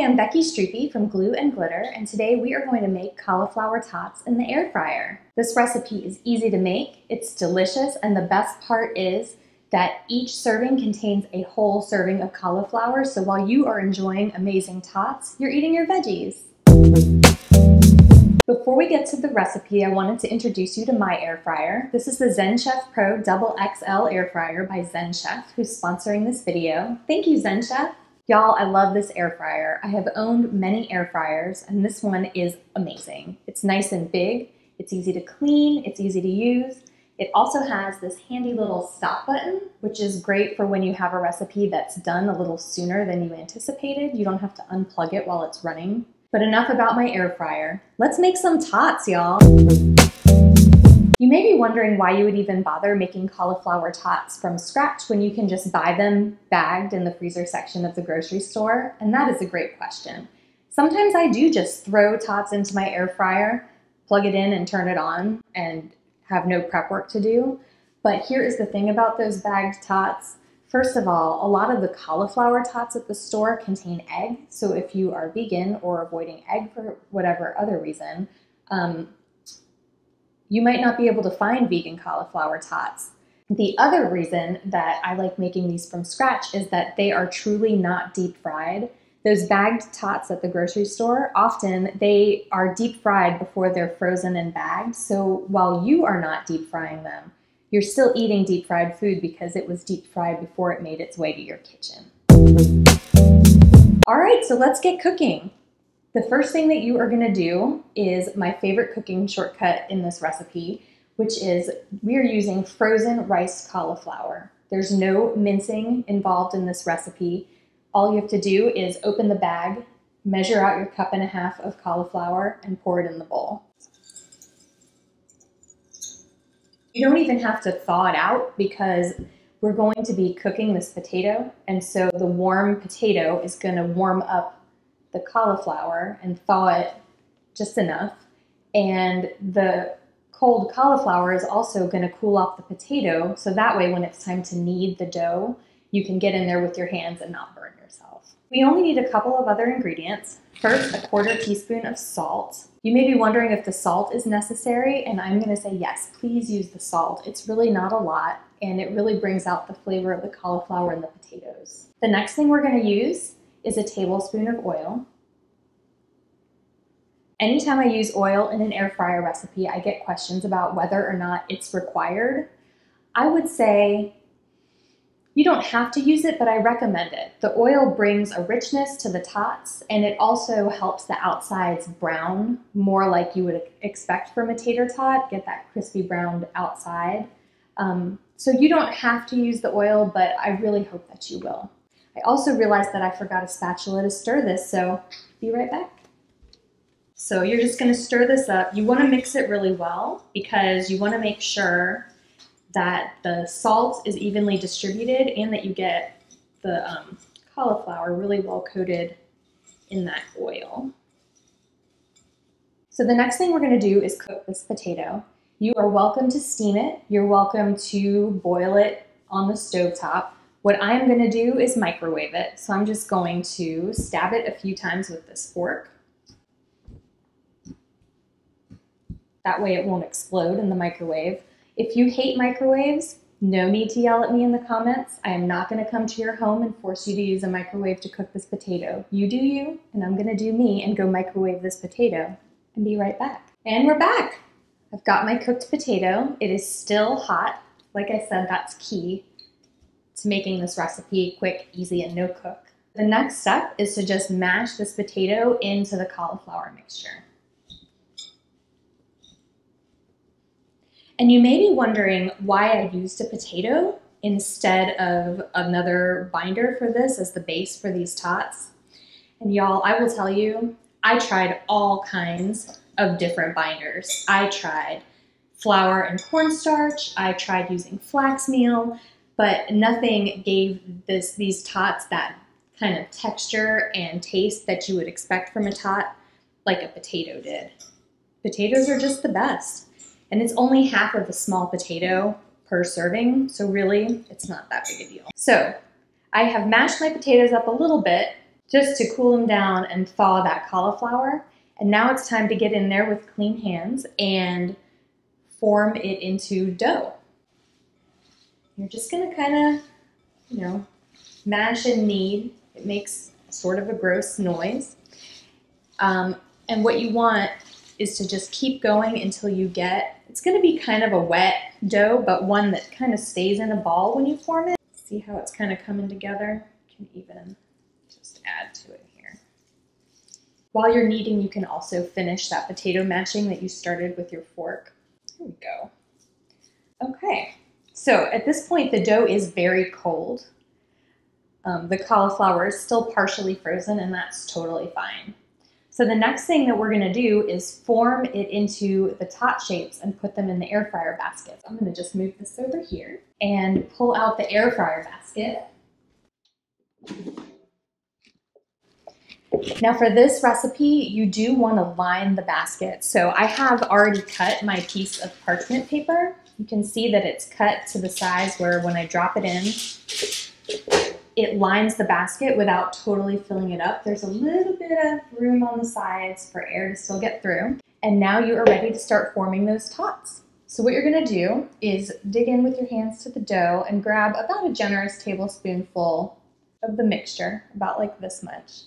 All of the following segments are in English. am Becky Streepy from Glue and Glitter, and today we are going to make cauliflower tots in the air fryer. This recipe is easy to make, it's delicious, and the best part is that each serving contains a whole serving of cauliflower, so while you are enjoying amazing tots, you're eating your veggies. Before we get to the recipe, I wanted to introduce you to my air fryer. This is the Zen Chef Pro XXL air fryer by Zen Chef, who's sponsoring this video. Thank you, Zen Chef. Y'all, I love this air fryer. I have owned many air fryers, and this one is amazing. It's nice and big, it's easy to clean, it's easy to use. It also has this handy little stop button, which is great for when you have a recipe that's done a little sooner than you anticipated. You don't have to unplug it while it's running. But enough about my air fryer. Let's make some tots, y'all. You may be wondering why you would even bother making cauliflower tots from scratch when you can just buy them bagged in the freezer section of the grocery store, and that is a great question. Sometimes I do just throw tots into my air fryer, plug it in and turn it on, and have no prep work to do. But here is the thing about those bagged tots. First of all, a lot of the cauliflower tots at the store contain egg, so if you are vegan or avoiding egg for whatever other reason, you might not be able to find vegan cauliflower tots. The other reason that I like making these from scratch is that they are truly not deep fried. Those bagged tots at the grocery store, often they are deep fried before they're frozen and bagged, so while you are not deep frying them, you're still eating deep fried food because it was deep fried before it made its way to your kitchen. All right, so let's get cooking. The first thing that you are gonna do is my favorite cooking shortcut in this recipe, which is we're using frozen rice cauliflower. There's no mincing involved in this recipe. All you have to do is open the bag, measure out your 1.5 cups of cauliflower, and pour it in the bowl. You don't even have to thaw it out because we're going to be cooking this potato, and so the warm potato is going to warm up the cauliflower and thaw it just enough, and the cold cauliflower is also going to cool off the potato, so that way when it's time to knead the dough, you can get in there with your hands and not burn yourself. We only need a couple of other ingredients. First, 1/4 teaspoon of salt. You may be wondering if the salt is necessary, and I'm gonna say yes, please use the salt. It's really not a lot, and it really brings out the flavor of the cauliflower and the potatoes. The next thing we're gonna use is a tablespoon of oil. Anytime I use oil in an air fryer recipe, I get questions about whether or not it's required. I would say, you don't have to use it, but I recommend it. The oil brings a richness to the tots, and it also helps the outsides brown, more like you would expect from a tater tot, get that crispy brown outside. So you don't have to use the oil, but I really hope that you will. I also realized that I forgot a spatula to stir this, so be right back. So you're just gonna stir this up. You wanna mix it really well because you wanna make sure that the salt is evenly distributed and that you get the cauliflower really well coated in that oil. So the next thing we're gonna do is cook this potato. You are welcome to steam it. You're welcome to boil it on the stovetop. What I'm gonna do is microwave it. So I'm just going to stab it a few times with this fork. That way it won't explode in the microwave. If you hate microwaves, no need to yell at me in the comments. I am not gonna come to your home and force you to use a microwave to cook this potato. You do you, and I'm gonna do me and go microwave this potato and be right back. And we're back. I've got my cooked potato. It is still hot. Like I said, that's key to making this recipe quick, easy, and no cook. The next step is to just mash this potato into the cauliflower mixture. And you may be wondering why I used a potato instead of another binder for this as the base for these tots. And y'all, I will tell you, I tried all kinds of different binders. I tried flour and cornstarch, I tried using flax meal, but nothing gave these tots that kind of texture and taste that you would expect from a tot like a potato did. Potatoes are just the best. And it's only half of a small potato per serving, so really, it's not that big a deal. So, I have mashed my potatoes up a little bit, just to cool them down and thaw that cauliflower. And now it's time to get in there with clean hands and form it into dough. You're just gonna kind of, you know, mash and knead. It makes sort of a gross noise. And what you want is to just keep going until you get, it's gonna be kind of a wet dough, but one that kind of stays in a ball when you form it. See how it's kind of coming together? You can even just add to it here. While you're kneading, you can also finish that potato mashing that you started with your fork. There we go. Okay, so at this point, the dough is very cold. The cauliflower is still partially frozen, and that's totally fine. So the next thing that we're gonna do is form it into the top shapes and put them in the air fryer basket. So I'm gonna just move this over here and pull out the air fryer basket. Now for this recipe, you do wanna line the basket. So I have already cut my piece of parchment paper. You can see that it's cut to the size where when I drop it in, it lines the basket without totally filling it up. There's a little bit of room on the sides for air to still get through. And now you are ready to start forming those tots. So what you're gonna do is dig in with your hands to the dough and grab about a generous tablespoonful of the mixture, about like this much.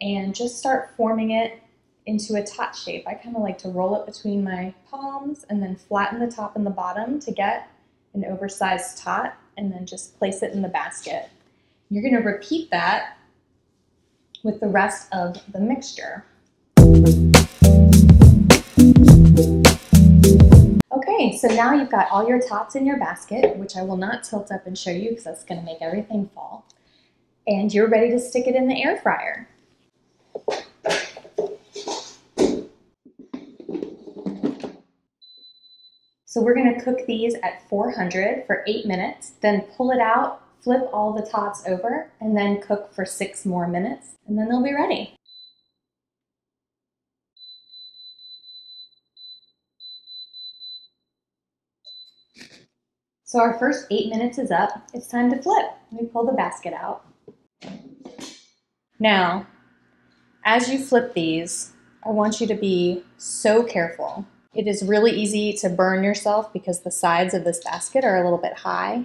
And just start forming it into a tot shape. I kind of like to roll it between my palms and then flatten the top and the bottom to get an oversized tot, and then just place it in the basket. You're gonna repeat that with the rest of the mixture. Okay, so now you've got all your tots in your basket, which I will not tilt up and show you because that's gonna make everything fall. And you're ready to stick it in the air fryer. So we're gonna cook these at 400 for 8 minutes, then pull it out, flip all the tots over, and then cook for 6 more minutes, and then they'll be ready. So our first 8 minutes is up. It's time to flip. We pull the basket out. Now, as you flip these, I want you to be so careful. It is really easy to burn yourself because the sides of this basket are a little bit high,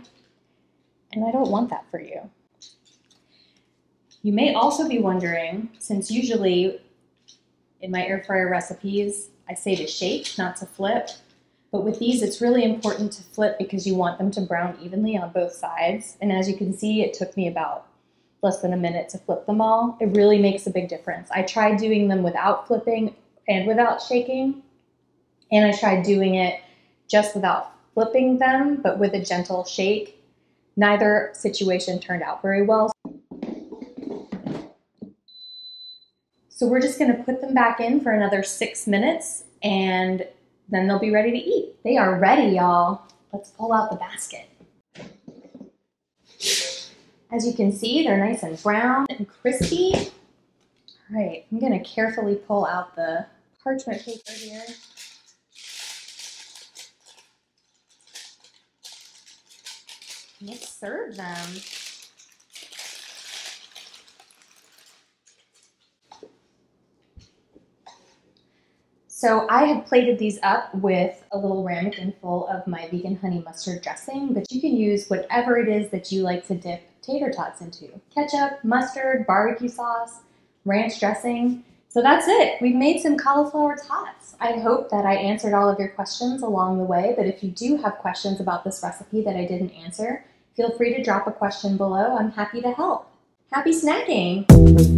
and I don't want that for you. You may also be wondering, since usually in my air fryer recipes, I say to shake, not to flip, but with these it's really important to flip because you want them to brown evenly on both sides. And as you can see, it took me about less than a minute to flip them all. It really makes a big difference. I tried doing them without flipping and without shaking, and I tried doing it just without flipping them, but with a gentle shake. Neither situation turned out very well. So we're just gonna put them back in for another 6 minutes, and then they'll be ready to eat. They are ready, y'all. Let's pull out the basket. As you can see, they're nice and brown and crispy. All right, I'm gonna carefully pull out the parchment paper here. Let's serve them. So I had plated these up with a little ramekin full of my vegan honey mustard dressing, but you can use whatever it is that you like to dip tater tots into. Ketchup, mustard, barbecue sauce, ranch dressing. So that's it. We've made some cauliflower tots. I hope that I answered all of your questions along the way, but if you do have questions about this recipe that I didn't answer, feel free to drop a question below. I'm happy to help. Happy snacking!